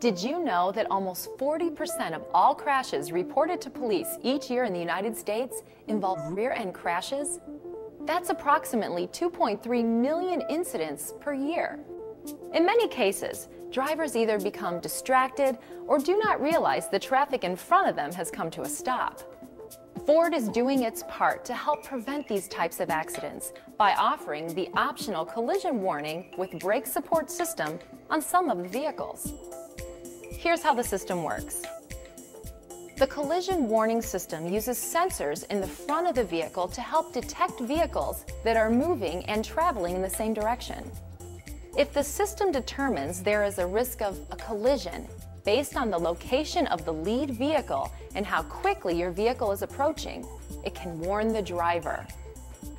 Did you know that almost 40% of all crashes reported to police each year in the United States involve rear-end crashes? That's approximately 2.3 million incidents per year. In many cases, drivers either become distracted or do not realize the traffic in front of them has come to a stop. Ford is doing its part to help prevent these types of accidents by offering the optional collision warning with brake support system on some of the vehicles. Here's how the system works. The collision warning system uses sensors in the front of the vehicle to help detect vehicles that are moving and traveling in the same direction. If the system determines there is a risk of a collision based on the location of the lead vehicle and how quickly your vehicle is approaching, it can warn the driver.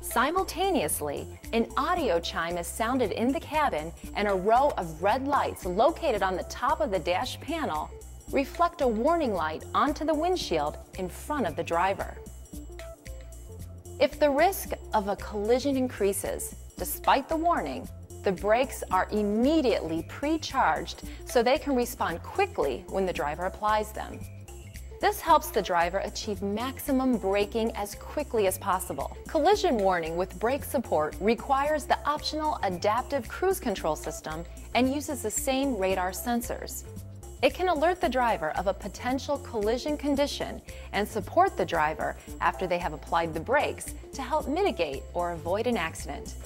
Simultaneously, an audio chime is sounded in the cabin and a row of red lights located on the top of the dash panel reflect a warning light onto the windshield in front of the driver. If the risk of a collision increases, despite the warning, the brakes are immediately pre-charged so they can respond quickly when the driver applies them. This helps the driver achieve maximum braking as quickly as possible. Collision warning with brake support requires the optional adaptive cruise control system and uses the same radar sensors. It can alert the driver of a potential collision condition and support the driver after they have applied the brakes to help mitigate or avoid an accident.